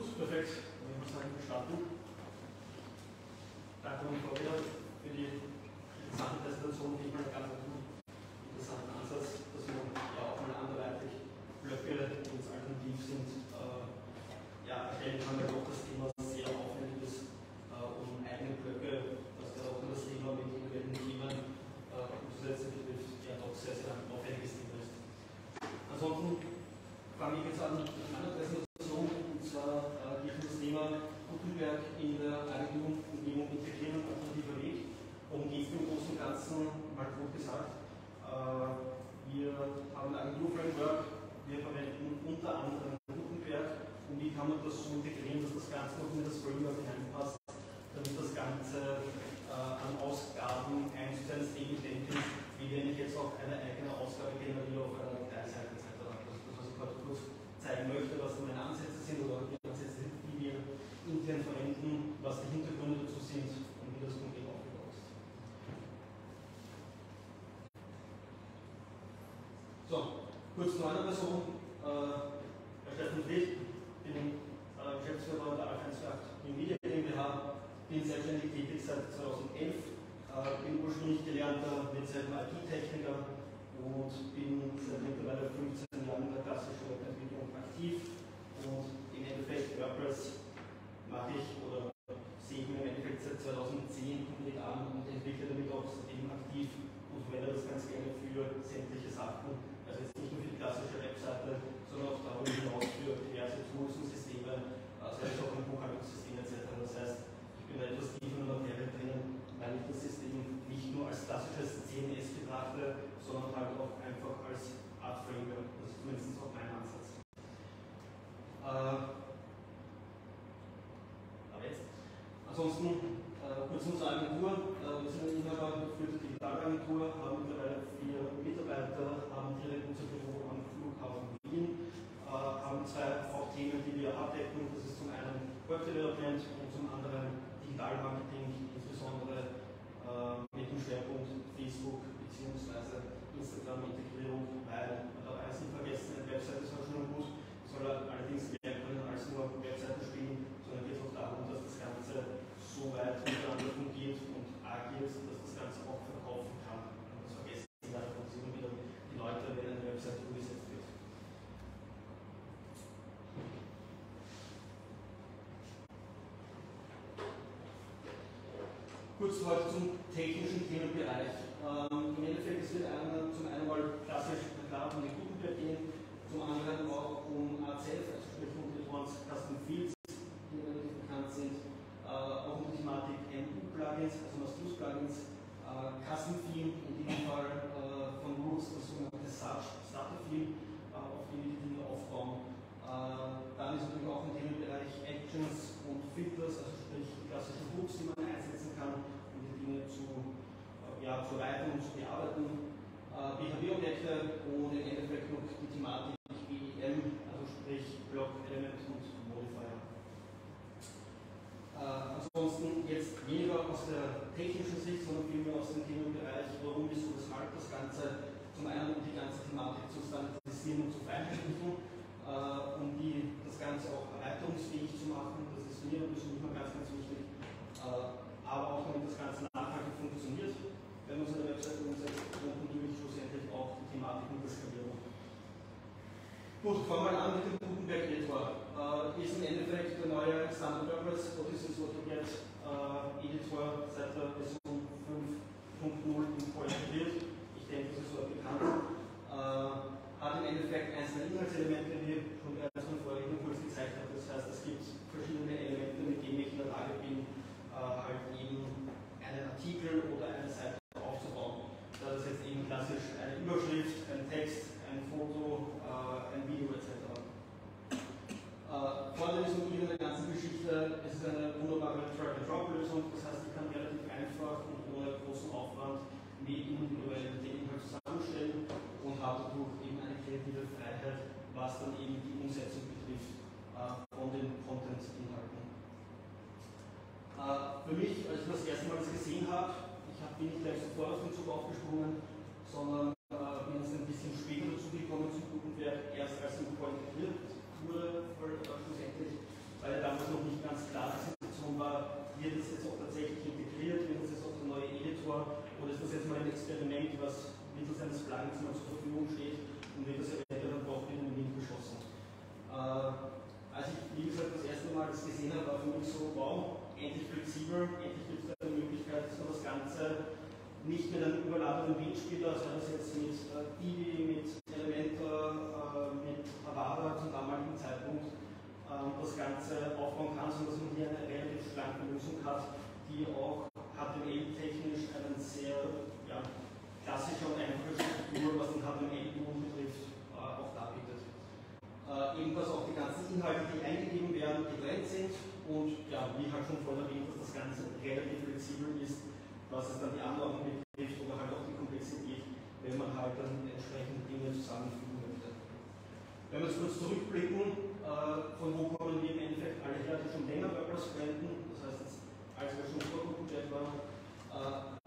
Gut, perfekt. Dann würde ich sagen, wir starten. Danke nochmal für die interessante Präsentation, die ich mal ganz interessanten Ansatz, dass wir ja auch mal anderweitig Blöcke, die uns alternativ sind, ja, erstellen kann, weil auch das Thema sehr aufwendig ist, um eigene Blöcke, was gerade auch das Thema mit individuellen Themen umzusetzen betrifft, ja doch sehr, sehr aufwendiges Thema ist. Ansonsten fange ich jetzt an mit meiner Präsentation, und zwar geht das Thema Gutenberg in der Eigentumumgebung integrieren, alternativer Weg. Um geht es im Großen und Ganzen, mal grob gesagt. Wir haben ein Agentur-Framework, wir verwenden unter anderem Gutenberg, und wie kann man das so integrieren, dass das Ganze noch in das Framework hineinpasst, damit das Ganze an Ausgaben einzustellen ist, identisch, wie wenn ich jetzt auch eine eigene Ausgabe generiere auf einer Dateiseite etc. Das, was ich gerade kurz zeigen möchte, was meine Ansätze sind oder die Ansätze sind, die wir intern verwenden, was die Hintergründe dazu sind und wie das konkret aufgebaut ist. So, kurz zu meiner Person, Herr Stefan Fried, bin Geschäftsführer der Arcenstadt Media GmbH, bin selbstständig tätig seit 2011, bin ursprünglich gelernter IT-Techniker und bin seit mittlerweile 15 Jahren in der klassischen Webentwicklung aktiv, und im Endeffekt WordPress mache ich oder sehe ich im Endeffekt seit 2010 konkret an und entwickle damit auch seitdem aktiv und verwende das ganz gerne für sämtliche Sachen. Also jetzt nicht nur für die klassische Webseite, sondern auch darüber hinaus für diverse Tools und Systeme, also auch ein Buchhaltungssystem etc. Das heißt, ich bin da etwas tiefer in der Materie drinnen, weil ich das System nicht nur als klassisches CMS betrachte, sondern halt auch einfach als Art Framework. Das ist zumindest auch mein Ansatz. Aber jetzt. Ansonsten, kurz unsere Agentur. Wir sind eine inhabergeführte Digitalagentur, haben mittlerweile 4 Mitarbeiter, haben direkt unser Büro am Flughafen Wien, haben 2 Hauptthemen, die wir abdecken. Das ist zum einen Web Development und zum anderen Digitalmarketing, insbesondere mit dem Schwerpunkt Facebook bzw. Instagram-Integrierung, weil man dabei nicht vergessen, eine Webseite ist auch schon gut, soll allerdings mehr können als nur Webseiten spielen, sondern geht es auch darum, dass das Ganze so weit miteinander fungiert und agiert, dass das Ganze auch verkaufen kann. Und das vergessen leider immer wieder die Leute, wenn eine Webseite umgesetzt wird. Kurz heute zum technischen Themenbereich. Im Endeffekt, es wird zum einen mal klassisch klar von den Gutenberg gehen. Zum anderen auch um ACF, also sprich um die Custom Fields, die relativ bekannt sind, auch um die Thematik MU-Plugins, also Must-Use-Plugins, Custom Theme, in dem Fall von Moods, das sogenannte Starter-Theme, auf dem wir die Dinge aufbauen. Dann ist natürlich auch im Themenbereich Actions und Filters, also sprich die klassischen Hooks, die man einsetzen kann, um die Dinge zu erweitern und zu bearbeiten. BHW-Objekte und im Endeffekt noch die Thematik BEM, also sprich Block, Element und Modifier. Ansonsten jetzt weniger aus der technischen Sicht, sondern vielmehr aus dem Themenbereich, warum, wieso, weshalb das Ganze. Zum einen um die ganze Thematik zu standardisieren und zu vereinheitlichen, um das Ganze auch erweiterungsfähig zu machen, das ist mir persönlich immer ganz, ganz wichtig, aber auch damit das Ganze nachhaltig funktioniert. Wenn man so eine Webseite umsetzt, dann natürlich schlussendlich auch die Thematik mit der Skalierung. Gut, fangen wir an mit dem Gutenberg-Editor. Ist im Endeffekt der neue Standard WordPress, oder ist es Editor seit der Version 5.0 im Projekt wird. Ich denke, das ist so bekannt. Hat im Endeffekt einzelne Inhaltselemente, wie schon der vorher kurz gezeigt hat. Das heißt, es gibt verschiedene Elemente, mit denen ich in der Lage bin, halt eben einen Artikel oder eine Seite aufzubauen. Das ist jetzt eben klassisch eine Überschrift, ein Text, ein Foto, ein Video etc. Vorteil ist in der ganzen Geschichte, es ist eine wunderbare Drag-and-Drop-Lösung, das heißt, ich kann relativ einfach und ohne großen Aufwand neben den Inhalt zusammenstellen und habe dadurch eben eine kreative Freiheit, was dann eben die Umsetzung betrifft von den Content-Inhalten. Für mich, als ich das erste Mal das gesehen habe, bin nicht gleich sofort auf den Zug aufgesprungen, sondern bin jetzt ein bisschen später dazugekommen zum Gutenberg, erst als es im Projekt integriert wurde, schlussendlich, weil Form, endlich flexibel, endlich gibt es eine Möglichkeit, dass man das Ganze nicht mit einem überladenen Windspieler, also das jetzt mit Divi, mit Elementor, mit Avada zum damaligen Zeitpunkt das Ganze aufbauen kann, sodass man hier eine relativ schlanke Lösung hat, die auch HTML-technisch einen sehr klassische und einfache Struktur, was den HTML-Modul betrifft, auch darbietet. Ebenfalls auch die ganzen Inhalte, die eingegeben werden, getrennt sind und wie halt schon vorhin erwähnt, dass das Ganze relativ flexibel ist, was es dann die Anordnung betrifft oder halt auch die Komplexität, wenn man halt dann entsprechende Dinge zusammenfügen möchte. Wenn wir jetzt kurz zurückblicken, von wo kommen wir im Endeffekt alle her, die schon länger WordPress verwenden, das heißt jetzt als wir schon vor Gutenberg waren,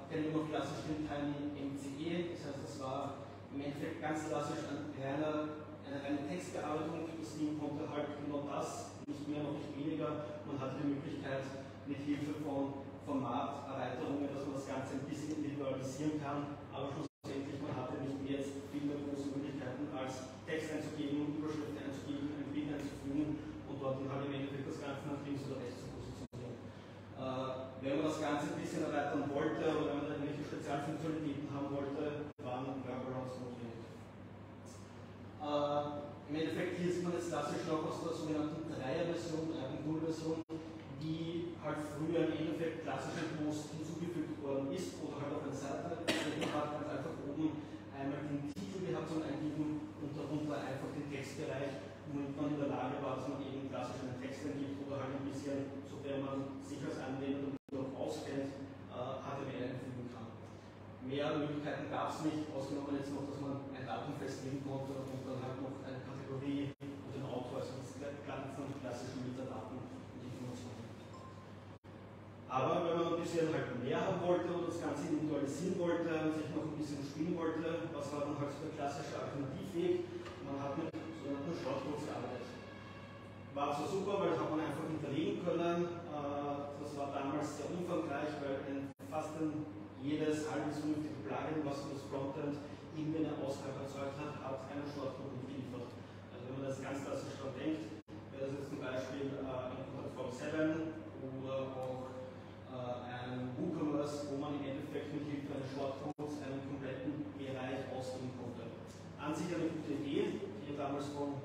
kennen wir noch klassisch den kleinen MCE, das heißt, das war im Endeffekt ganz klassisch eine reine Textbearbeitung. Das Ding konnte halt genau das, nicht mehr, noch nicht weniger. Man hatte die Möglichkeit, mit Hilfe von Formaterweiterungen, dass man das Ganze ein bisschen individualisieren kann, aber schlussendlich, man hatte nicht mehr jetzt viele große Möglichkeiten, als Text einzugeben, Überschriften einzugeben, ein Bild einzufügen und dort dann halt im Endeffekt das Ganze nach links oder rechts zu positionieren. Wenn man das Ganze ein bisschen erweitern wollte oder wenn man irgendwelche Spezialfunktionalitäten haben wollte, waren Workarounds notwendig. Im Endeffekt hier sieht man jetzt klassisch noch aus der sogenannten 3.0-Version, die halt früher im Endeffekt klassische Posts hinzugefügt worden ist oder halt auf eine Seite hat, ganz einfach oben einmal den Titel gehabt zum Eingeben und darunter einfach den Textbereich, womit man in der Lage war, dass man eben klassisch einen Text eingibt oder halt ein bisschen, sofern man sich als Anwender noch auskennt, HTML einfügen kann. Mehr Möglichkeiten gab es nicht, ausgenommen jetzt noch, dass man ein Datum festlegen konnte und dann halt noch eine Kategorie und den Autor, also das ganze klassischen Metadaten und Informationen. Aber wenn man ein bisschen halt mehr haben wollte und das Ganze individualisieren wollte und sich noch ein bisschen spielen wollte, was war dann halt so der klassische Alternativweg? Man hat mit sogenannten Shortcodes gearbeitet. War zwar super, weil das hat man einfach hinterlegen können. Das war damals sehr umfangreich, weil fast jedes halbwegs vernünftige Plugin, was für das Frontend irgendwie eine Ausgabe erzeugt hat, hat einen Shortcode mitgeliefert. Also wenn man das ganz klassisch dran denkt, wäre das jetzt zum Beispiel ein Form 7 oder auch ein WooCommerce, wo man im Endeffekt mit Hilfe eines Shortcodes einen kompletten Bereich ausgeben konnte. An sich eine gute Idee, die damals von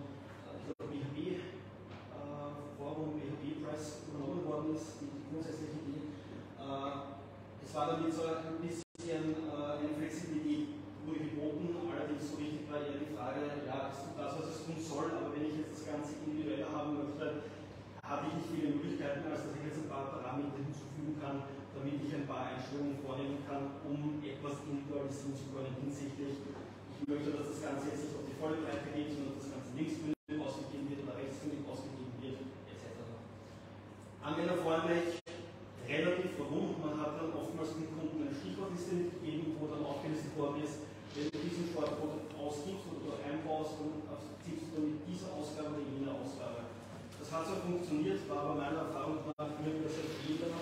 BHP-Press übernommen worden ist, die grundsätzliche Idee. Es war damit so ein bisschen eine Flexibilität wurde geboten, allerdings so richtig war eher die Frage, ja, ist das, was es tun soll, aber wenn ich jetzt das Ganze individuell haben möchte, habe ich nicht viele Möglichkeiten, als dass ich jetzt ein paar Parameter hinzufügen kann, damit ich ein paar Einstellungen vornehmen kann, um etwas individualisieren zu können hinsichtlich, ich möchte, dass das Ganze jetzt nicht auf die volle Breite geht, sondern das Ganze linksbündig ausgegeben wird oder rechtsbündig ausgegeben wird, etc. Anwenderfreundlich, relativ warum, man hat dann oftmals den Kunden eine Stichwortliste mitgegeben, wo dann aufgelistet worden ist, wenn du diesen Shortcode ausgibst oder einbaust, dann ziehst du damit diese Ausgabe oder jene Ausgabe. Das hat so funktioniert, war aber meiner Erfahrung nach früher, dass jeder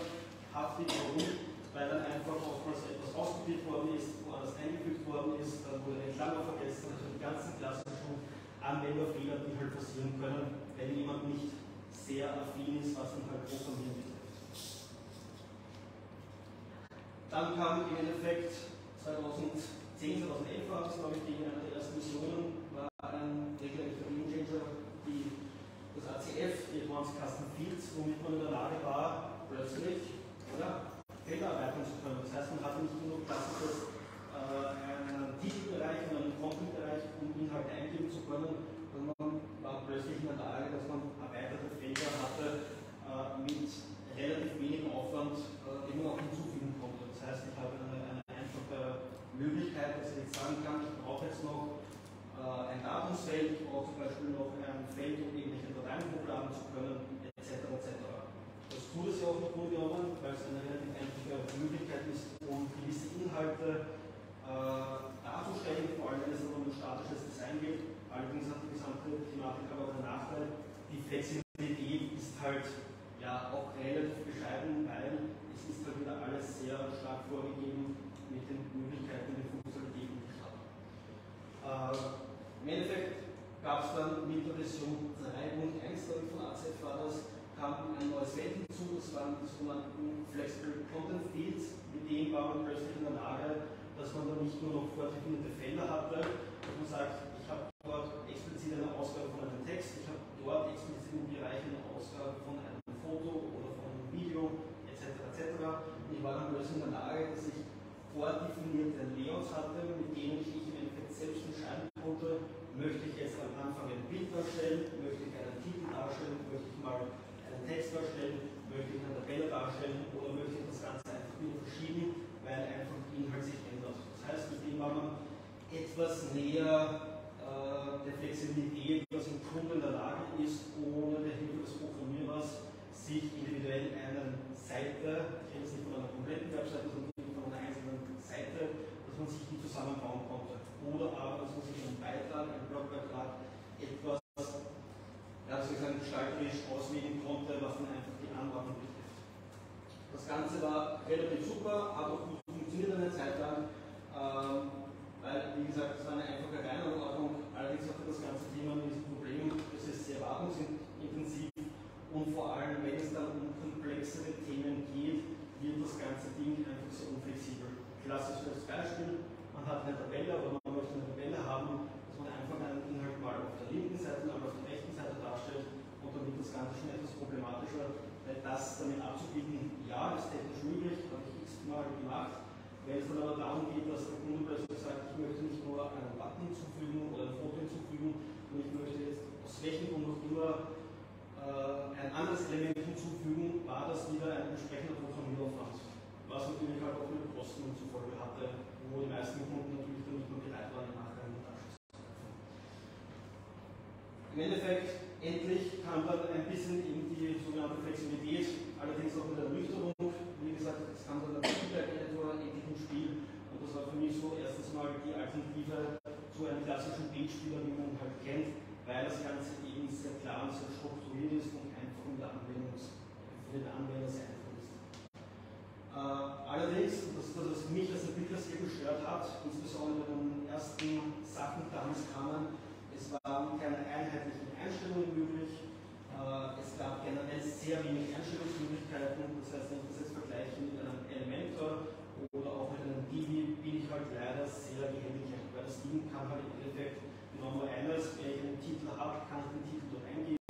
haftig warum, weil dann einfach oftmals etwas ausprobiert worden ist, woanders eingefügt worden ist, dann wurde ein Klammer vergessen, also die ganzen klassischen Anwenderfehler, die halt passieren können, wenn jemand nicht sehr affin ist, was dann halt programmieren betrifft. Dann kam im Endeffekt 2010, 2011 war das, glaube ich, die eine der ersten Missionen, war ein regelrechter Gamechanger, das ACF, die Advanced Custom Fields, womit man in der Lage war, plötzlich Felder erweitern zu können. Das heißt, man hatte nicht nur klassisches einen Titelbereich und einen Content-Bereich, um Inhalte eingeben zu können, sondern man war plötzlich in der Lage, dass man erweiterte Felder hatte mit relativ wenig Aufwand, den man auch hinzufügen konnte. Das heißt, ich habe eine einfache Möglichkeit, dass ich jetzt sagen kann, ich brauche jetzt noch ein Datumsfeld, ich brauche zum Beispiel noch ein Feld, um irgendwelche Dateien hochladen zu können, etc. etc. Das tut es ja auch im Grunde genommen, weil es eine relativ einfache Möglichkeit ist, um gewisse Inhalte darzustellen, vor allem wenn es um ein statisches Design geht. Allerdings hat die gesamte Thematik aber den Nachteil, die Flexibilität ist halt auch relativ bescheiden, weil es ist halt wieder alles sehr stark vorgegeben mit den Möglichkeiten, den Funktionalitäten, die ich habe. Im Endeffekt gab es dann mit der Version 3.1 von ACF war das, kam ein neues Feld hinzu, das war die sogenannten Flexible Content Fields. Mit denen war man plötzlich in der Lage, dass man da nicht nur noch vordefinierende Felder hatte, dass man sagt, ich habe dort explizit eine Ausgabe von einem Text, ich habe dort explizit im Bereich eine Ausgabe von einem Foto oder von einem Video, etc. etc. Und ich war dann plötzlich in der Lage, dass ich vordefinierte Layouts hatte, mit denen ich im Endeffekt selbst entscheiden konnte, möchte ich jetzt am Anfang ein Bild darstellen, möchte ich einen Titel darstellen, möchte ich mal einen Text darstellen, möchte ich eine Tabelle darstellen oder möchte ich das Ganze einfach wieder verschieben, weil einfach Inhalt sich ändert. Das heißt, mit dem war man etwas näher der Flexibilität, was im Grunde in der Lage ist, ohne der Hilfe des Programmierers sich individuell einer Seite, ich rede jetzt nicht von einer kompletten Webseite, sondern von einer einzelnen Seite, dass man sich die zusammenbauen konnte. Oder aber, dass man sich einen Beitrag, einen Blogbeitrag etwas, ja, sozusagen gestalterisch auslegen konnte, was dann einfach die Anordnung betrifft. Das Ganze war relativ super, hat auch gut funktioniert eine Zeit lang, weil, wie gesagt, es war eine einfache Reihenordnung. Allerdings hatte das ganze Thema mit diesem Problem, es ist sehr wartungsintensiv und vor allem, wenn es dann um komplexere Themen geht, wird das ganze Ding einfach so unflexibel. Klassisches Beispiel: Man hat eine Tabelle oder man möchte eine Tabelle haben, dass man einfach einen Inhalt mal auf der linken Seite, mal auf der rechten Seite darstellt, und dann wird das Ganze schon etwas problematischer, weil das damit abzubilden, ja, ist technisch möglich, habe ich x-mal gemacht. Wenn es dann aber darum geht, dass der Kunde plötzlich sagt, ich möchte nicht nur einen Button hinzufügen oder ein Foto hinzufügen, und ich möchte jetzt aus welchem Grund auch immer ein anderes Element hinzufügen, war das wieder ein entsprechender Programmieraufwand, was natürlich halt auch mit Kosten zur Folge hatte, wo die meisten Kunden natürlich dann nicht mehr bereit waren, im Nachgang mit Abschluss zu treffen. Im Endeffekt, endlich kam dann ein bisschen in die sogenannte Flexibilität, allerdings auch mit der Ernüchterung. Wie gesagt, es kam dann der Feedback-Editor endlich ins Spiel, und das war für mich so erstes Mal die Alternative zu einem klassischen Bildspieler, wie man halt kennt, weil das Ganze eben sehr klar und sehr strukturiert ist und einfach in der Anwendung für den Anwender sein. Allerdings, und das ist das, was mich als Entwickler sehr gestört hat, insbesondere in den ersten Sachen, die damals kamen, es waren keine einheitlichen Einstellungen möglich, es gab generell sehr wenig Einstellungsmöglichkeiten, das heißt, wenn ich das jetzt vergleiche mit einem Elementor oder auch mit einem Divi, bin ich halt leider sehr gehandicapt, weil das Ding kann halt im Endeffekt genau nur eines: wenn ich einen Titel habe, kann ich den Titel dort eingeben,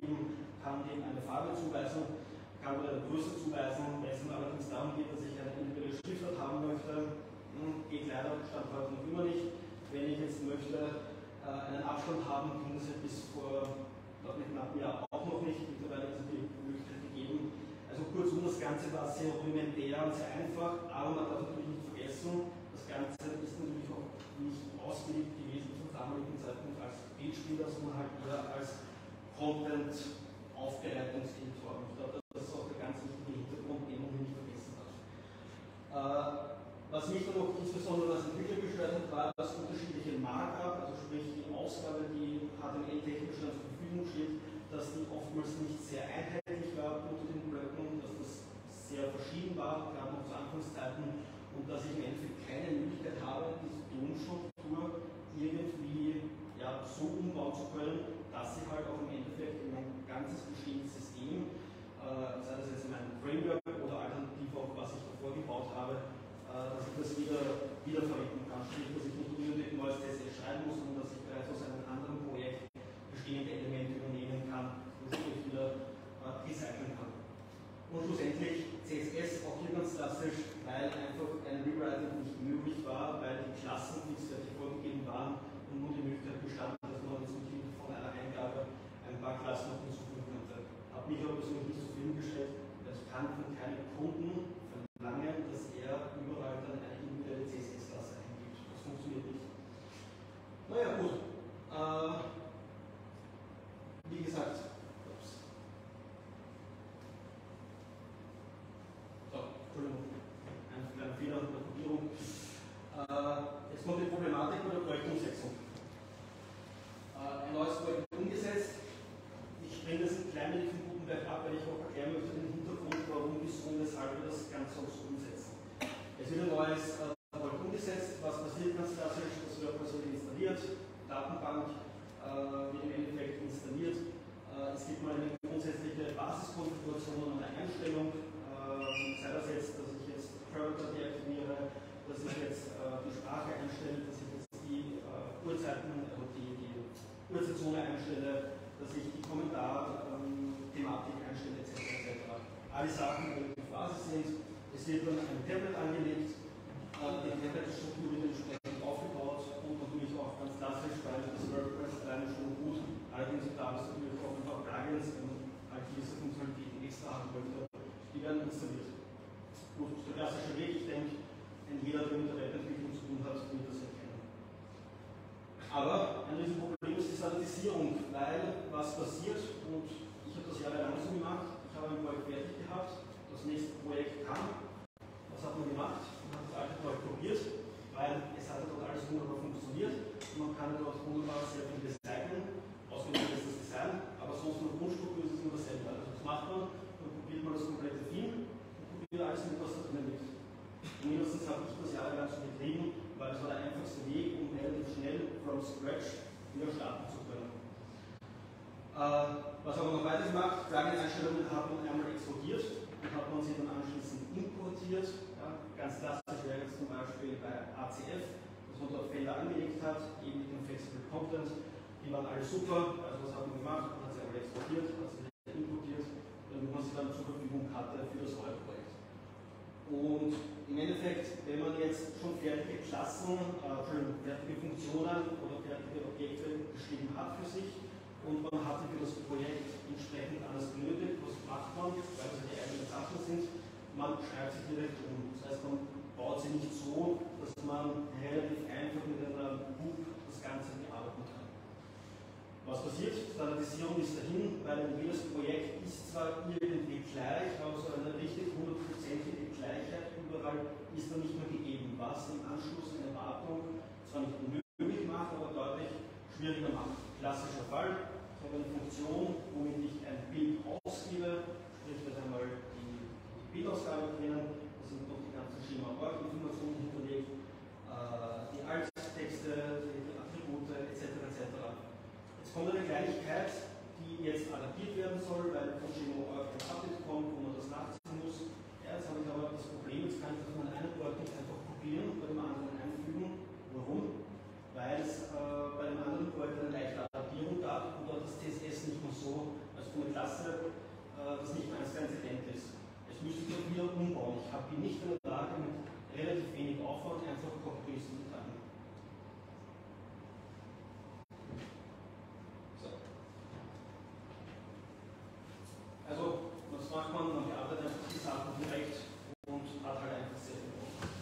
kann dem eine Farbe zuweisen, kann mir eine Größe zuweisen. Wenn es dann allerdings darum geht, dass ich eine individuelle Schriftart haben möchte, geht leider Stand heute noch immer nicht. Wenn ich jetzt möchte einen Abstand haben, ging das ja bis vor einem knappen Jahr auch noch nicht. Mittlerweile ist die Möglichkeit gegeben. Also kurzum, das Ganze war sehr rudimentär und sehr einfach, aber man darf natürlich nicht vergessen, das Ganze ist natürlich auch nicht ausgelegt gewesen zum damaligen Zeitpunkt als Bildspieler, sondern halt eher als Content-Aufbereitungseditor. Das ist auch der ganz wichtige Hintergrund, den man nicht vergessen hat. Was mich dann auch insbesondere als Entwickler gestört hat, war das unterschiedliche Markup, also sprich die Ausgabe, die HTML-technisch zur Verfügung steht, dass die oftmals nicht sehr einheitlich war unter den Blöcken, dass das sehr verschieden war, gerade noch zu Anfangszeiten, und dass ich im Endeffekt keine Möglichkeit habe, diese Tonstruktur irgendwie, ja, so umbauen zu können, dass sie halt auch im Endeffekt in ein ganzes bestehendes System, sei das jetzt in meinem Framework oder alternativ auch, was ich davor gebaut habe, dass ich das wieder verwenden kann. Sprich, dass ich nicht unnötig neues CSS schreiben muss, sondern dass ich bereits aus einem anderen Projekt bestehende Elemente übernehmen kann und ich wieder recyceln kann. Und schlussendlich CSS auch hier ganz klassisch, weil einfach ein Rewriting nicht möglich war, weil die Klassen fixfertig vorgegeben waren und nur die Möglichkeit bestand, dass man jetzt mit Hilfe von einer Eingabe ein paar Klassen noch hinzufügen könnte. Hat mich aber persönlich nicht zufrieden gestellt, weil ich kann von keinem Kunden verlangen, dass er überall dann eine individuelle CSS-Klasse eingibt. Das funktioniert nicht. Naja, gut. Wie gesagt, so, Entschuldigung, ein kleiner Fehler in der Kopierung. Jetzt kommt die Problematik bei der Projektumsetzung. Ein neues Projekt umgesetzt. Ich bringe das ein klein wenig vom Gutenberg ab, weil ich auch erklären möchte den Hintergrund, warum, wieso und weshalb wir das Ganze auch so umsetzen. Es wird ein neues Projekt umgesetzt. Was passiert ganz klassisch? Das WordPress wird installiert, Datenbank wird im Endeffekt installiert. Es gibt mal eine grundsätzliche Basiskonfiguration und eine Einstellung, sei das jetzt, dass ich jetzt Parameter deaktiviere, dass ich jetzt die Sprache einstelle, dass ich jetzt die Uhrzeiten, die Uhrzeitzone einstelle, dass ich die Kommentar-Thematik einstelle, etc. etc. Alle Sachen, die in der Phase sind, es wird dann ein Tablet angelegt, die Tablet-Struktur wird entsprechend aufgebaut und natürlich auch ganz klassisch, weil das WordPress alleine schon gut, allerdings da ist natürlich auch ein paar Plugins und all diese Funktionalitäten, die extra haben wollte, die werden installiert. Gut, der klassische Weg, ich denke, ein jeder, der mit der Webentwicklung zu tun hat, wird das erkennen. Aber ein Riesenproblem ist die Standardisierung, weil was passiert, und ich habe das jahrelang so gemacht, ich habe ein Projekt fertig gehabt, das nächste Projekt kam. Was hat man gemacht? Man hat das alte Projekt probiert, weil es hat dort alles wunderbar funktioniert. Man kann dort wunderbar sehr viel designen, ausgewählt ist das Design, aber sonst nur Grundstruktur ist es immer dasselbe. Also das macht man, dann probiert man das komplette Team und probiert alles mit, was da drin liegt. Und mindestens habe ich das jahrelang so betrieben, weil es war der einfachste Weg, um relativ schnell from scratch wieder starten zu können. Was haben wir noch weiter gemacht? Plugin-Einstellungen haben einmal exportiert. Hat man sie dann anschließend importiert. Ja, ganz klassisch wäre jetzt zum Beispiel bei ACF, dass man dort Felder angelegt hat, eben mit dem Flexible Content. Die waren alle super, also was hat man gemacht? Man hat sie einmal exportiert, hat sie importiert, damit man sie dann zur Verfügung hatte für das neue Projekt. Und im Endeffekt, wenn man jetzt schon fertige Klassen, schon fertige Funktionen oder fertige Objekte geschrieben hat für sich, und man hatte für das Projekt entsprechend alles benötigt, was macht man, weil es die eigenen Sachen sind, man schreibt sie direkt um. Das heißt, man baut sie nicht so, dass man relativ einfach mit einer Hook das Ganze bearbeiten kann. Was passiert? Standardisierung ist dahin, weil jedes Projekt ist zwar irgendwie gleich, aber so eine richtig 100%ige Gleichheit überall ist dann nicht mehr gegeben, was im Anschluss eine Wartung zwar nicht unmöglich macht, aber deutlich schwieriger macht. Klassischer Fall, ich habe eine Funktion, womit ich ein Bild ausgebe, sprich das einmal die Bildausgabe kennen, da sind noch die ganzen Schema-Org-Informationen hinterlegt, die Alt-Texte, die Attribute etc. etc. Jetzt kommt eine Kleinigkeit, die jetzt adaptiert werden soll, weil von Schema-Org ein Update kommt, wo man das nachziehen muss. Ja, jetzt habe ich aber das Problem, jetzt kann ich das von einem Ort nicht einfach kopieren und bei dem anderen einfügen. Warum? Weil es bei einem anderen Projekt eine leichte Adaptierung gab und das CSS nicht mehr so, also eine Klasse, das nicht mehr eins ganz ident ist. Jetzt müsste ich das wieder umbauen. Ich habe die nicht in der Lage, mit relativ wenig Aufwand einfach Copy-Paste zu machen. So. Also, was macht man? Man bearbeitet einfach die Sachen direkt und hat halt einfach sehr viel Aufwand.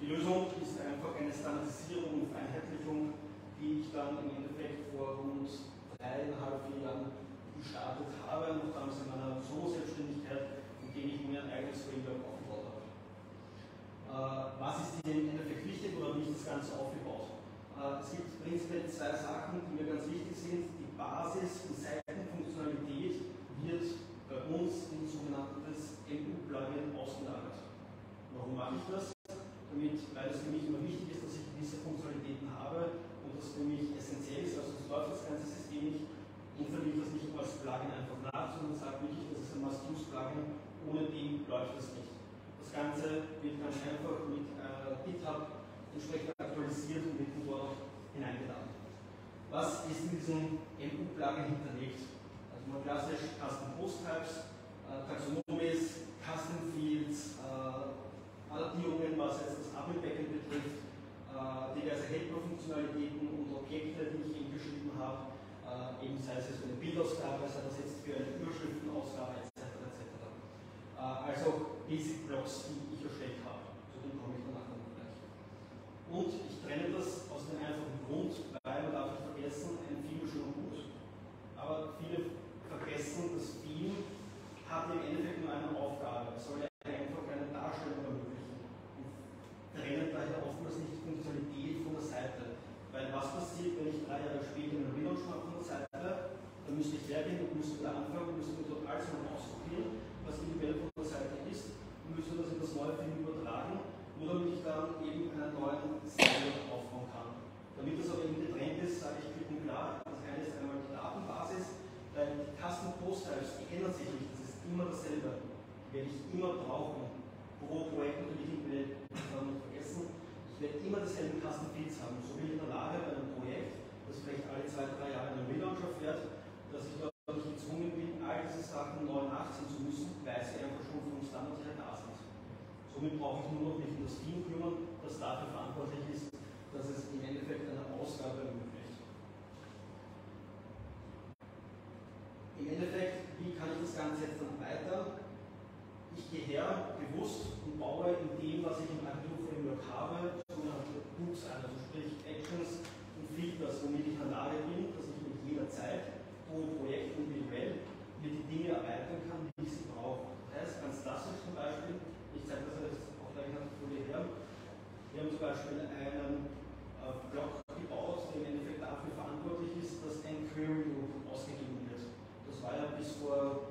Die Lösung ist einfach eine Standardisierung und Vereinheitlichung, die ich dann im Endeffekt vor rund 3,5 Jahren gestartet habe, noch damals in meiner Solo-Selbstständigkeit, in dem ich mir ein eigenes Framework aufgebaut habe. Was ist denn im Endeffekt wichtig oder wie ist das Ganze aufgebaut? Es gibt prinzipiell zwei Sachen, die mir ganz wichtig sind. Die Basis- und Seitenfunktionalität wird bei uns in sogenanntes MU-Plugin ausgelagert. Warum mache ich das? Weil es für mich immer wichtig ist, dass ich gewisse Funktionalitäten habe und das für mich essentiell ist, also es läuft das ganze System nicht und verliert das nicht als Plugin einfach nach, sondern sagt wirklich, das ist ein Must-Use-Plugin, ohne den läuft das nicht. Das Ganze wird ganz einfach mit GitHub entsprechend aktualisiert und wird dort hineingeladen. Was ist in diesem MU-Plugin hinterlegt? Also mal klassisch Custom Post Types, Taxonomies, Custom Fields, Adaptierungen, was jetzt das Admin-Backend betrifft, diverse Helper-Funktionalitäten und Objekte, die ich eben geschrieben habe, eben sei es jetzt für eine Bildausgabe, sei es jetzt für eine Überschriftenausgabe, etc. etc. Also Basic Blocks, die ich erstellt habe. Zu dem komme ich danach noch gleich. Und ich trenne das aus dem einfachen Grund, weil man darf nicht vergessen, ein Theme ist schon gut, aber viele vergessen, das Theme hat im Endeffekt nur eine Aufgabe. Es soll ja einfach eine Darstellung ermöglichen. Trennen daher oftmals nicht die Funktionalität von der Seite. Weil was passiert, wenn ich 3 Jahre später einen Relaunch mache von der Seite, dann müsste ich hergehen und müsste da anfangen, müsste mir dort alles mal ausprobieren, was die Welt von der Seite ist, und müsste das in das neue Film übertragen, nur damit ich dann eben einen neuen Style aufbauen kann. Damit das aber eben getrennt ist, sage ich klipp und klar, das eine ist einmal die Datenbasis, weil die Custom Post Types, die ändern sich nicht, das ist immer dasselbe. Die werde ich immer brauchen. Pro Projektentwicklung werde ich das nicht vergessen. Ich werde immer dasselbe Custom Fields haben. So bin ich in der Lage bei einem Projekt, das vielleicht alle 2-3 Jahre in der Relaunch erfährt, dass ich dort nicht gezwungen bin, all diese Sachen neu nachziehen zu müssen, weil sie einfach schon vom Standard her da sind. Somit brauche ich nur noch mich um das Team kümmern, das dafür verantwortlich ist, dass es im Endeffekt eine Ausgabe ermöglicht. Im Endeffekt, wie kann ich das Ganze jetzt dann weiter? Ich gehe her, bewusst, und baue in dem, was ich im Arduino-Framework habe, sogenannte Hooks ein, also sprich Actions und Filters, womit ich in der Lage bin, dass ich mit jeder Zeit pro Projekt individuell mir die Dinge erweitern kann, die ich sie brauche. Das heißt, ganz klassisch zum Beispiel, ich zeige das jetzt auch gleich nach der Folie her, wir haben zum Beispiel einen Block gebaut, der im Endeffekt dafür verantwortlich ist, dass ein Query-Loop ausgegeben wird. Das war ja bis vor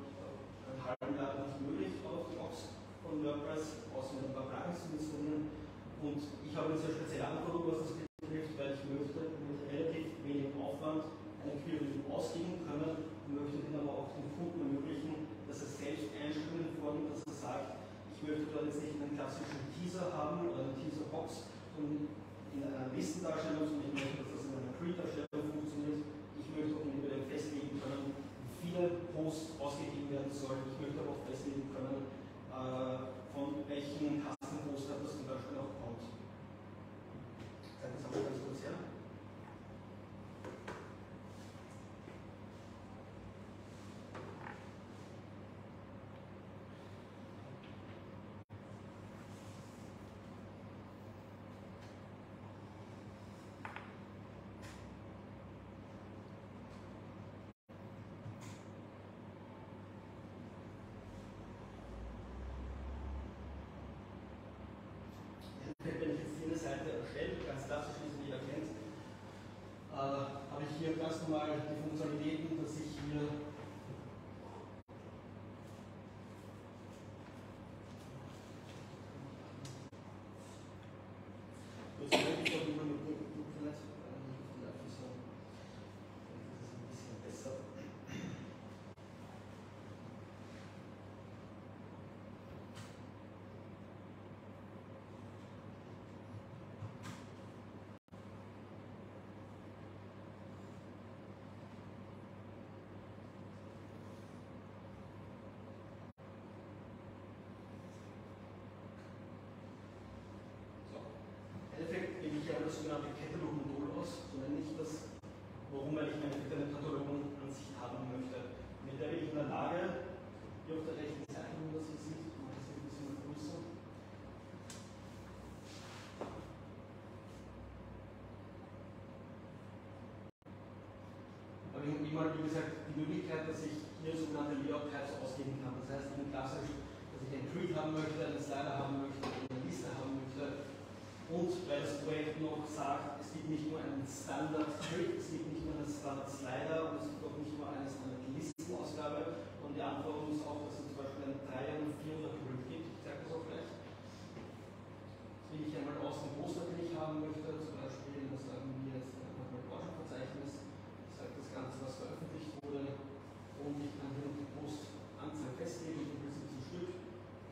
einem halben Jahr nicht möglich auf Blogs von WordPress, außer mit ein paar Plugins zu installieren. Und ich habe jetzt eine spezielle Anforderung, was das betrifft, weil ich möchte mit relativ wenig Aufwand einen Query-Loop ausgeben können und möchte den aber auch dem Kunden ermöglichen, dass er selbst Einstellungen vornimmt, dass er sagt, ich möchte dort jetzt nicht einen klassischen Teaser haben oder eine Teaser-Box und in einer Listendarstellung, sondern ich möchte, dass das in einer Grid-Darstellung funktioniert. Ich möchte auch individuell festlegen können, viele Posts ausgegeben werden sollen. Ich möchte aber auch festlegen können, von welchen Kastenposter das zum Beispiel auch kommt. Ich zeige das einmal ganz kurz her. Wenn ich jetzt jede Seite erstelle, ganz klassisch, wie sie jeder kennt, habe ich hier ganz normal die Funktionalitäten, dass ich hier ich habe das sogenannte Katalog-Modul aus, so nenne ich das, warum, weil ich meine Katalogansicht haben möchte. Mit der bin ich in der Lage, hier auf der rechten Seite, wo das hier sieht, ich mache das ein bisschen größer. Da habe ich immer, wie gesagt, die Möglichkeit, dass ich hier sogenannte Layout-Types ausgeben kann. Das heißt, eben klassisch, dass ich einen Grid haben möchte, einen Slider haben möchte, eine Liste haben möchte. Und weil das Projekt noch sagt, es gibt nicht nur einen Standard-Grid, es gibt nicht nur einen Standard-Slider und es gibt auch nicht nur eine Standard-Listenausgabe. Und die Anforderung ist auch, dass es zum Beispiel einen 300- und 400-Grid gibt. Ich zeige das auch gleich. Das will ich einmal aus dem Poster, den ich haben möchte. Zum Beispiel, das sagen wir jetzt einfach mal Branchenverzeichnis. Ich sage das Ganze, was veröffentlicht wurde. Und ich kann hier noch die Postanzahl festlegen, im Prinzip zum Stück.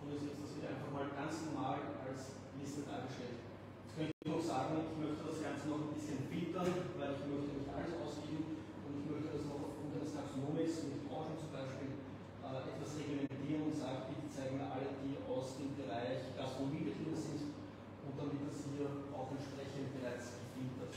Und das ist jetzt das wieder einfach mal ganz normal als Liste dargestellt. Jetzt könnte ich noch sagen, ich möchte das Ganze noch ein bisschen filtern, weil ich möchte nicht alles ausgeben und ich möchte das noch aufgrund eines Taxonomics mit Branchen zum Beispiel etwas reglementieren und sagen, bitte zeigen mir alle, die aus dem Bereich Gastronomie betrieben sind und damit das hier auch entsprechend bereits gefiltert.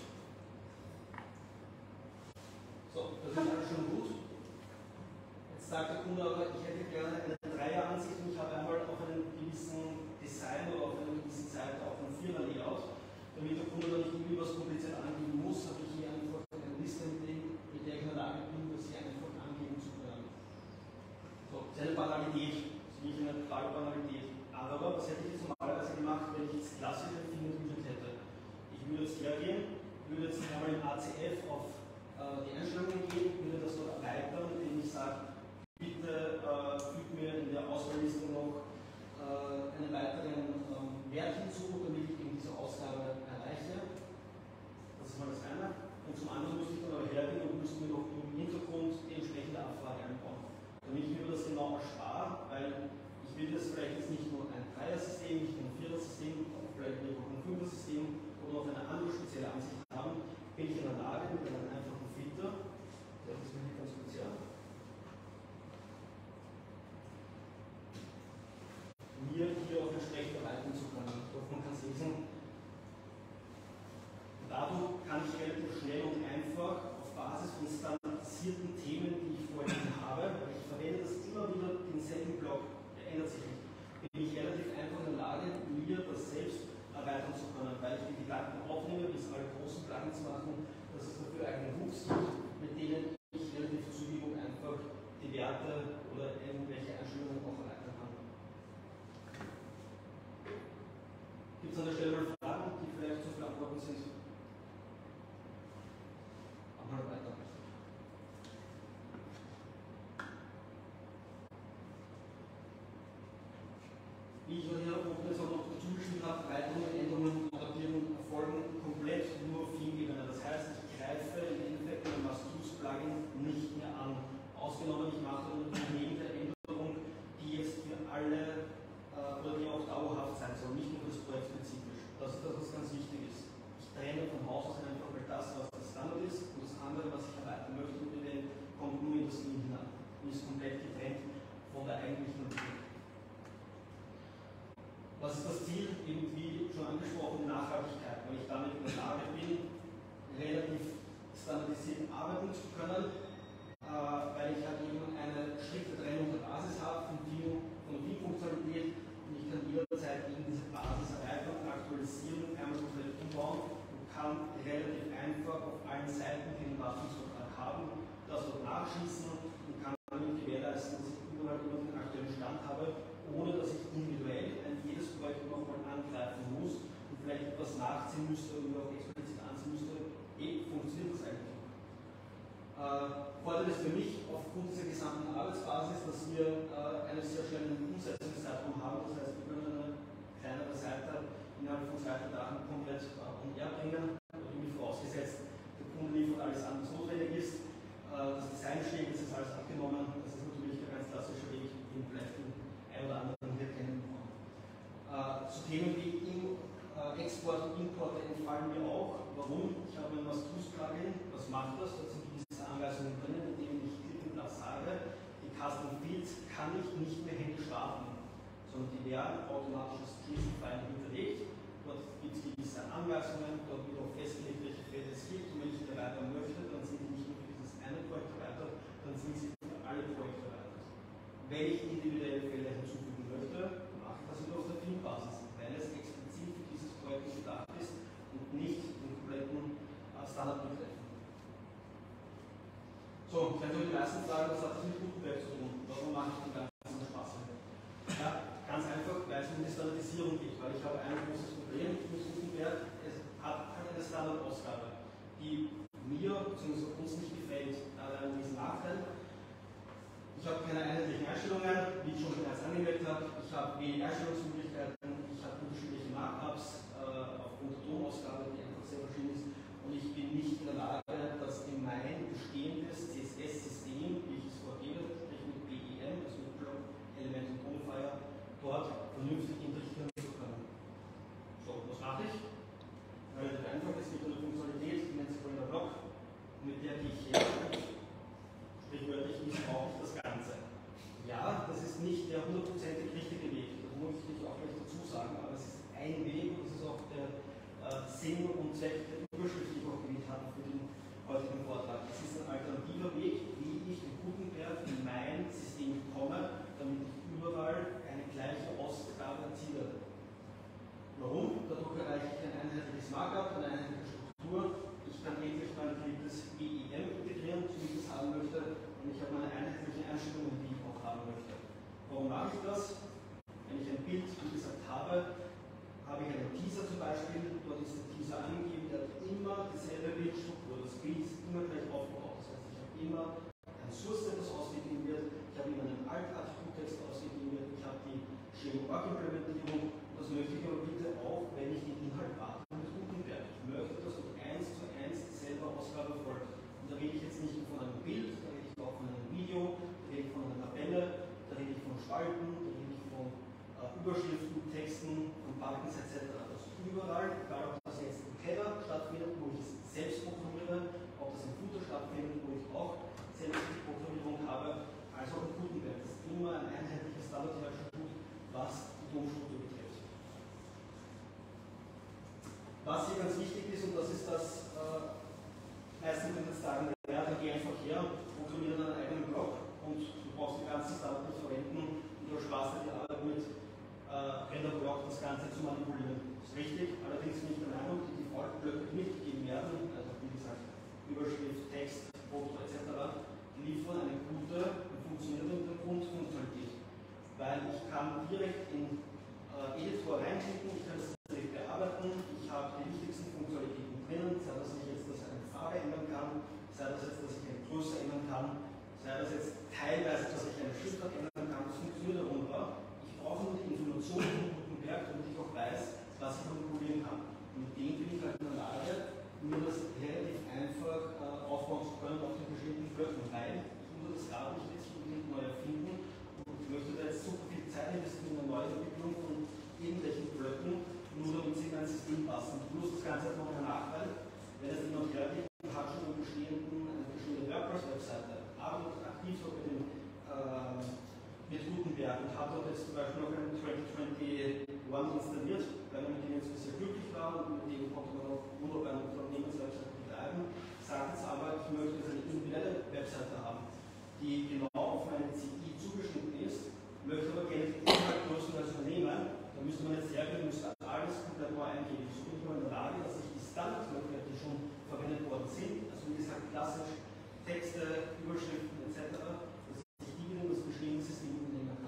So, das ist alles schon gut. Jetzt sagt der Kunde aber, ich hätte gerne eine Dreier-Ansicht und ich habe einmal auf einen gewissen Design oder auf einer gewissen Seite auch einen Vierer-Layout. Damit der Kunde nicht irgendwie was kompliziert angeben muss, habe ich hier einfach eine Liste, mit der ich in der Lage bin, das hier einfach angeben zu können. So, das ist eine Banalität, das ist nicht eine Frage Banalität. Aber was hätte ich jetzt normalerweise gemacht, wenn ich jetzt klassische Dinge entwickelt hätte? Ich würde jetzt hergehen, würde jetzt einmal den ACF auf die Einstellungen gehen, würde das dort erweitern, indem ich sage, bitte fügt mir in der Auswahlliste noch einen weiteren Wert hinzu, damit ich eben diese Ausgabe erreiche. Das ist mal das eine. Und zum anderen müsste ich dann aber hergehen und müsste mir noch im Hintergrund die entsprechende Abfrage einbauen. Damit ich mir das genau erspare, weil ich will das ändert sich nicht. Bin ich relativ einfach in der Lage, mir das selbst erweitern zu können, weil ich die Gedanken aufnehme, bis alle großen Plugins machen, dass es dafür eigene Hooks gibt, mit denen ich relativ zügig und einfach die Werte oder irgendwelche Einstellungen auch erweitern kann. Gibt es an der Stelle mal Fragen, die vielleicht zu beantworten sind? Aber weiter. Wie ich hier auch noch dazu geschrieben habe, Erweiterungen, Änderungen, Adaptierungen erfolgen komplett nur auf Theme-Ebene. Das heißt, ich greife im Endeffekt mein Must-Use-Plugin nicht mehr an. Ausgenommen, ich mache eine konkrete Änderung, die jetzt für alle oder die auch dauerhaft sein soll, nicht nur das projektspezifisch. Das ist das, was ganz wichtig ist. Ich trenne von Haus aus einfach mal das, was das Standard ist, und das andere, was ich erweitern möchte mit dem, kommt nur in das Theme hinein und ist komplett getrennt von der eigentlichen Entwicklung. Was ist das Ziel? Irgendwie schon angesprochen, Nachhaltigkeit, weil ich damit in der Lage bin, relativ standardisiert arbeiten zu können, weil ich halt eben eine strikte Trennung der Basis habe von Team-Funktionalität und ich kann jederzeit eben diese Basis erweitern und aktualisieren, einmal komplett umbauen und kann relativ einfach auf allen Seiten den Wartungsvertrag haben, das dort nachschießen und kann damit gewährleisten, dass ich überall immer den aktuellen Stand habe, ohne dass ich individuell jedes Projekt nochmal angreifen muss und vielleicht etwas nachziehen müsste oder auch explizit anziehen müsste. Funktioniert das eigentlich noch? Vorteil ist für mich aufgrund der gesamten Arbeitsbasis, dass wir eine sehr schnelle Umsetzungszeitraum haben. Das heißt, wir können eine kleinere Seite innerhalb von 2 Tagen komplett umher bringen. Natürlich vorausgesetzt, der Kunde liefert alles an, was notwendig ist. Das Design steht, das ist alles abgenommen. Das ist natürlich der ganz klassische Weg, den vielleicht den ein oder anderen hier kennen. Zu Themen wie Export und Import entfallen mir auch. Warum? Ich habe ein Must-Use-Plugin. Was macht das? Da sind gewisse Anweisungen drin, mit denen ich Klick und Platz sage. Die Custom Fields kann ich nicht mehr händisch starten, sondern die werden automatisch als JSON-File hinterlegt. Dort gibt es gewisse Anweisungen, dort wird auch festgelegt, welche Felder es gibt. Und wenn ich die erweitern möchte, dann sind die nicht nur für dieses eine Projekt erweitert, dann sind sie für alle Projekte erweitert. Wenn ich individuelle Felder hinzufügen möchte, das ist auf der Teambasis, weil es explizit für dieses Projekt gedacht ist und nicht den kompletten Standard betreffen. So, wenn du die meisten fragen, was hat das mit Gutenberg zu tun? Warum mache ich den ganzen Spaß mit? Ja, ganz einfach, weil es um die Standardisierung geht, weil ich habe ein großes Problem mit Gutenberg. Es hat keine Standardausgabe, die mir bzw. uns nicht gefällt, da hat einen riesen Nachteil. Ich habe keine einheitlichen Einstellungen, wie ich schon bereits angemeldet habe. Ich habe wenig Einstellungsmöglichkeiten, ich habe unterschiedliche Markups aufgrund der Tonausgabe, die einfach sehr verschieden ist. Und ich bin nicht in der Lage, das in mein bestehendes CSS-System, wie ich es vorgebe, sprich mit BEM, also mit Block, Element und Modifier, dort vernünftig integrieren zu können. So, was mache ich? Relativ einfach, es gibt eine Funktionalität, die nennt sich Render Block, mit der gehe ich her. Sprichwörtlich missbrauche ich das Ganze. Ja, das ist nicht der hundertprozentig richtige Weg, da muss ich auch gleich dazu sagen, aber es ist ein Weg und es ist auch der Sinn und Zweck der Überschrift, die ich auch gewählt habe für den heutigen Vortrag. Es ist ein alternativer Weg, wie ich den Gutenberg in mein System bekomme, damit ich überall eine gleiche Ausgabe erziele. Warum? Dadurch erreiche ich ein einheitliches Markup, eine einheitliche Struktur. Ich kann endlich mein geliebtes BEM integrieren, so wie ich es haben möchte, und ich habe meine einheitlichen Einstellungen, die ich auch haben möchte. Warum mache ich das? Wenn ich ein Bild angesagt habe, habe ich einen Teaser zum Beispiel, dort ist der Teaser angegeben, der hat immer dieselbe Bildstruktur, das Bild ist immer gleich aufgebaut. Das heißt, ich habe immer ein Source, das ausgegeben wird, ich habe immer einen Alt-Attribut-Text ausgegeben wird, ich habe die Schema-Org-Implementierung, und das möchte ich aber bitte auch, wenn ich den Inhalt warte, mit Gutenberg. Ich möchte, dass du 1:1 dieselbe Ausgabe folgt. Und da rede ich jetzt nicht nur von einem Bild, da rede ich auch von einem Video, da rede ich von einer Tabelle, da rede ich von Spalten, da rede ich von Überschriften, Texten, von Buttons etc. Das ist überall, egal ob das jetzt im Header stattfindet, wo ich es selbst programmiere, ob das im Footer stattfindet, wo ich auch selbst die Programmierung habe, als auch im Gutenberg. Das ist immer ein einheitliches Standardattribut, was die Domstruktur betrifft. Was hier ganz wichtig ist, und das ist das, meistens können wir sagen, ja, dann geh einfach her, programmiere deinen eigenen Blog und du brauchst die ganze Standard nicht verwenden und du sparst dir die Arbeit. Header-Block das Ganze zu manipulieren. Das ist richtig, allerdings bin ich der Meinung, die Default-Blöcke, die mitgegeben werden, also wie gesagt, Überschrift, Text, Foto etc., liefern eine gute und funktionierende Grundfunktionalität. Weil ich kann direkt in Editor reinklicken, ich kann das direkt bearbeiten, ich habe die wichtigsten Funktionalitäten drinnen, sei das nicht jetzt, dass ich eine Farbe ändern kann, sei das jetzt, dass ich eine Größe ändern kann, sei das jetzt teilweise, dass ich eine Schriftart ändern kann, das funktioniert darunter. Ich brauche nur die Informationen von Gutenberg, damit ich auch weiß, was ich damit probieren kann. Und mit dem bin ich halt in der Lage, mir das relativ einfach aufbauen zu können auf den bestimmten Blöcken, weil ich muss das gar nicht jetzt unbedingt neu erfinden. Ich möchte da jetzt super viel Zeit investieren in eine neue Entwicklung von irgendwelchen Blöcken, nur damit sie in ein System passen. Ich muss das Ganze noch mal nachweisen, wenn es jemand hergeht und hat schon eine bestehende WordPress-Webseite, arbeitet aktiv so mit Gutenberg und hat dort jetzt zum Beispiel noch einen 2021 installiert, weil man mit dem jetzt bisher glücklich war und mit dem konnte man auch wunderbar eine Unternehmenswebseite betreiben, sagt jetzt aber, ich möchte jetzt eine individuelle Webseite haben, die genau auf meine CI zugeschnitten ist, möchte aber gerne die Inhaltgrößen als Unternehmen, da müsste man jetzt hergehen, müsste alles komplett neu eingeben. So bin ich mal in der Lage, dass ich die Standardmöglichkeiten, die schon verwendet worden sind, also wie gesagt klassisch Texte, Überschriften etc., dass ich die wieder in das bestehende System nehmen kann.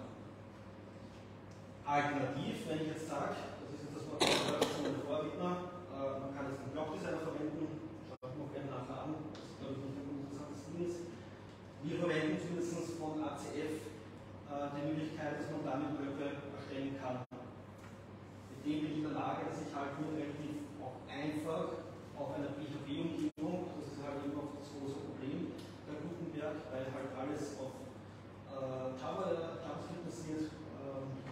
Alternativ, wenn ich jetzt sage, das ist jetzt das Wort von meinem Vorredner, man kann jetzt einen Blogdesigner verwenden, schaue ich mir auch gerne nachher an, das ist glaube ich nicht ein interessantes Ding ist. Wir verwenden zumindest von ACF die Möglichkeit, dass man damit Blöcke erstellen kann. Mit dem bin ich in der Lage, dass ich halt nur relativ auch einfach auf einer PHP-Umgebung, das ist halt eben auch das große Problem der Gutenberg, weil halt alles auf JavaScript basiert. Ich bin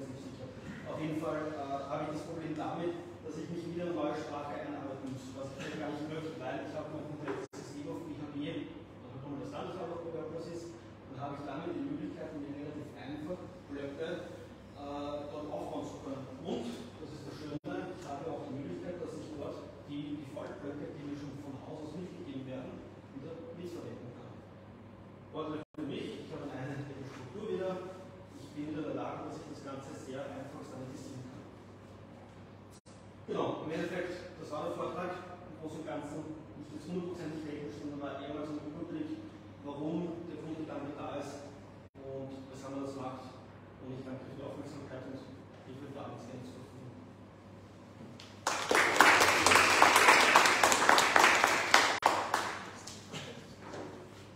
jetzt nicht sicher. Auf jeden Fall habe ich das Problem damit, dass ich mich wieder in eine neue Sprache einarbeiten muss, was ich gar nicht möchte, weil ich habe mein komplettes System auf PHP, also wenn man das dann auf WordPress ist, dann habe ich damit die Möglichkeit, mir relativ einfach Blöcke dort aufbauen zu können. Und, das ist das Schöne, ich habe auch die Möglichkeit, dass ich dort die Default-Blöcke, die mir schon von Haus aus mitgegeben werden, wieder mitverwenden kann. Und für mich, ich habe eine einheitliche Struktur wieder, ich bin wieder in der Lage, dass ich das Ganze sehr einfach standardisieren kann. Genau, im Endeffekt, das war der Vortrag im Großen und Ganzen. Nicht jetzt 100% technisch, sondern war eher mal so ein Überblick, warum der Grundgedanke da ist und weshalb man das macht. Und ich danke für die Aufmerksamkeit und ich würde da alles gerne zurückführen.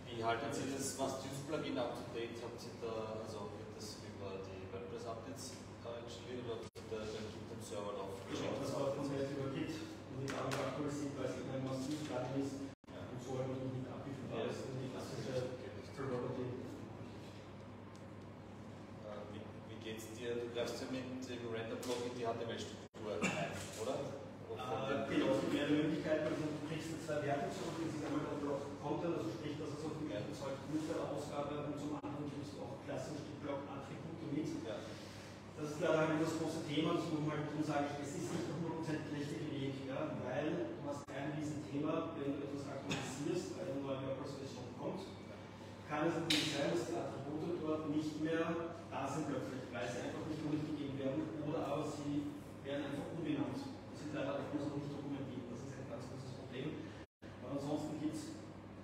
Wie haltet Sie das Must-Use-Plugin up to date? Habt ihr da, also wird das über die WordPress-Updates installiert oder wird der GitHub-Server draufgeschickt? Das läuft uns jetzt über Git und die Daten aktualisiert, weil es eben ein Must-Use-Plugin ist. Und so haben wir die Git abgeführt. Das ist die klassische Property. Wie geht's dir? Du greifst ja mit dem Render-Block in die HTML-Struktur ein, oder? Genau, es gibt mehrere Möglichkeiten. Du kriegst zwei Werte zurück. Das ist einmal der Block-Content, also sprich, dass es auf dem ersten Zeug mit der Ausgabe und zum anderen kriegst du auch klassisch die Block-Attribute mit. Das ist leider das große Thema, das muss man halt tun, sage ich, es ist nicht der hundertprozentige Weg, ja? Weil du hast ein Riesenthema, wenn du etwas aktualisierst, weil eine neue WordPress-Version kommt, kann es natürlich sein, dass die Attribute dort nicht mehr da sind plötzlich, weil sie einfach nicht mitgegeben werden oder aber sie werden einfach umbenannt. Das ist leider auch nicht dokumentiert, das ist ein ganz großes Problem. Aber ansonsten gibt es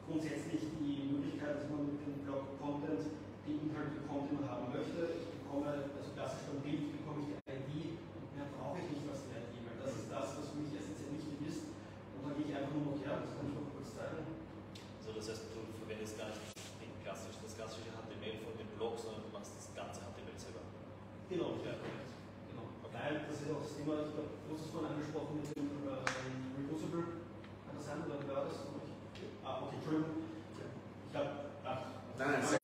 grundsätzlich die Möglichkeit, dass man mit dem Blog-Content die Inhalte bekommt, die man haben möchte. Also klassisch beim Bild bekomme ich die ID und mehr brauche ich nicht als die ID, weil das ist das, was für mich essentiell wichtig ist. Und dann gehe ich einfach nur noch her, das kann ich noch kurz zeigen. Also das heißt, du verwendest gar nicht das klassische HTML von dem Blog, sondern du machst das ganze HTML selber. Genau, ja. Genau. Weil das ist auch das Thema, ich glaube, du hast es vorhin angesprochen mit dem Reusable. Kann das sein oder war das? Ah, okay, Entschuldigung. Ich habe gedacht. Nein, das ist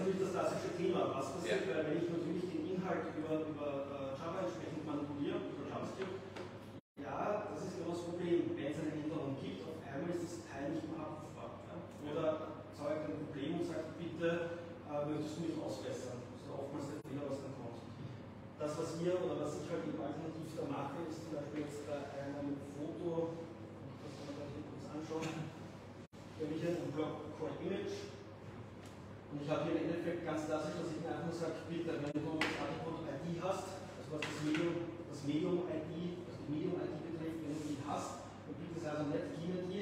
natürlich das klassische Thema. Was passiert, ja, wenn ich natürlich den Inhalt über Java entsprechend manipuliere, über JavaScript? Ja, das ist genau das Problem. Wenn es einen Hintergrund gibt, auf einmal ist das Teil nicht mehr abrufbar. Ja? Oder zeigt ein Problem und sagt, bitte möchtest du mich ausbessern? Das ist oftmals der Fehler, was dann kommt. Das, was wir oder was ich halt eben alternativ da mache, ist zum Beispiel jetzt ein Foto, das kann man da kurz anschauen. Wenn ich jetzt einen Block Core Image Und ich habe hier im Endeffekt ganz klassisch, dass ich mir einfach sage, bitte, wenn du eine Artikel-ID hast, also was das Medium-ID, also die Medium-ID betrifft, wenn du die hast, dann gibt es also nicht Key-ID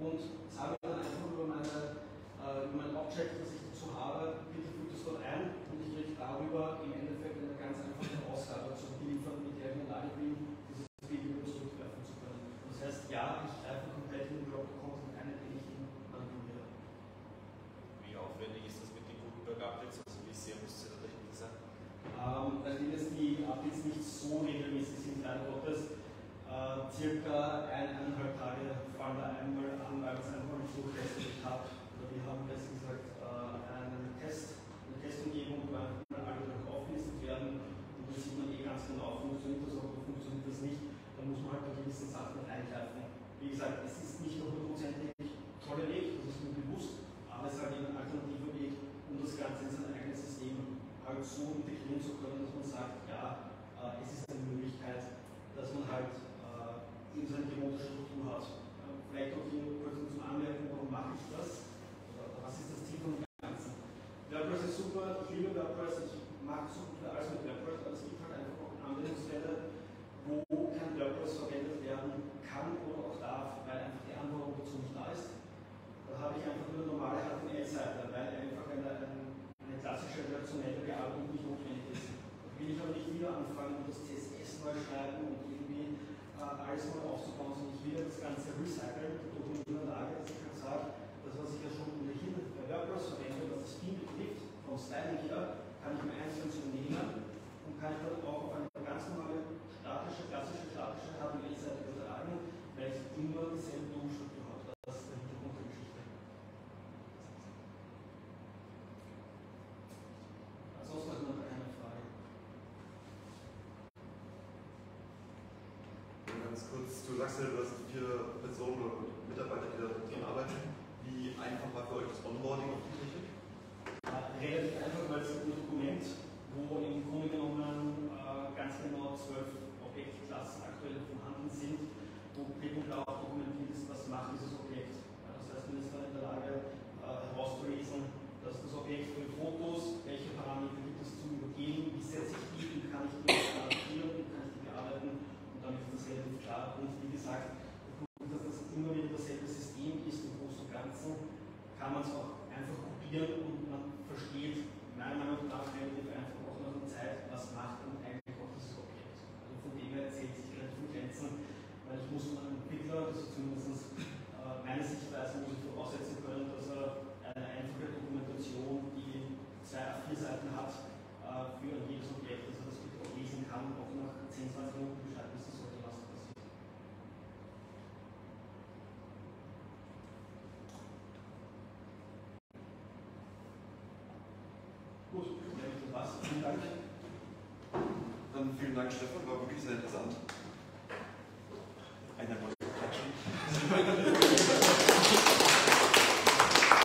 und sage dann einfach über mein Object, das ich dazu habe, bitte füge das dort ein und ich kriege darüber im Endeffekt eine ganz einfache Ausgabe zu liefern, mit der ich in der Lage bin, dieses Medium zurückgreifen zu können. Das heißt, ja, ich greife komplett in den Blog-Content ein, den ich manipuliere. Wie aufwendig ist das mit den Gutenberg-Updates? Also wie sehr müsst ihr da dahinter sein? Nachdem jetzt die Updates nicht so regelmäßig sind, leider Gottes, circa 1,5 Tage fallen da einmal an, weil es einfach nicht so getestet habe. Wir haben jetzt gesagt einen Test, eine Testumgebung, wo alle dann aufgelistet werden und das sieht man eh ganz genau, funktioniert das oder funktioniert das nicht, dann muss man halt bei gewissen Sachen eingreifen. Wie gesagt, es ist nicht nur hundertprozentig toller Weg, das ist mir bewusst, aber es ist halt ein alternativer Weg, um das Ganze in sein eigenes System halt so integrieren zu können, dass man sagt, ja, es ist eine Möglichkeit, dass man halt eben seine gewohnte Struktur hat. Vielleicht auch hier kurz zum Anmerken, warum mache ich das? Was ist das Ziel von dem Ganzen? WordPress ist super, ich liebe WordPress, ich mag so gut alles mit WordPress, aber es gibt halt einfach auch Anwendungsfälle, wo kein WordPress verwendet werden kann oder auch darf, weil einfach die Anforderung dazu nicht da ist. Da habe ich einfach nur eine normale HTML-Seite, weil einfach eine klassische redaktionelle Bearbeitung nicht notwendig ist. Da will ich aber nicht wieder anfangen, das CSS neu schreiben und irgendwie alles neu aufzubauen, sondern ich will das Ganze recyceln, durch eine Lage, dass ich kann sagen, das, was ich ja schon hier bei WordPress verwende, was das Theme betrifft, vom Styling her, kann ich mir einzeln zu nehmen und kann ich dann auch auf eine ganz normale, statische, klassische, statische HTML-Seite übertragen, weil ich immer dieselbe Struktur habe. Das ist der Hintergrund der Geschichte. Ansonsten hat man keine Frage. Ganz kurz, du sagst ja, du hast 4 Personen und Mitarbeiter, die da drin arbeiten. Wie einfach war für euch das Onboarding auf die Fläche? Relativ einfach, weil es ein Dokument, wo im Grunde genommen ganz genau 12 Objektklassen aktuell vorhanden sind, wo klipp und klar auch dokumentiert ist, was macht dieses Objekt. Das heißt, man ist dann in der Lage herauszulesen, dass das Objekt für Fotos, welche Parameter gibt es zum Übergehen, wie setze ich die, wie kann ich die adaptieren, kann ich die bearbeiten und dann ist das relativ klar. Und wie gesagt, dass das immer wieder dasselbe System ist, kann man es auch einfach kopieren und man versteht meiner Meinung nach relativ einfach auch nach der Zeit, was macht und eigentlich auch das Objekt. Also von dem her erzählt sich relativ viel Grenzen, weil ich muss einen Entwickler, das ist zumindest meine Sichtweise, muss ich voraussetzen können, dass er eine einfache Dokumentation, die 2 A4 Seiten hat, für jedes Objekt, dass er das wirklich auch lesen kann, auch nach 10, 20 Minuten Bescheid wissen sollte, was das ist. Gut, das war's. Vielen Dank. Dann vielen Dank, Stefan, war wirklich sehr interessant.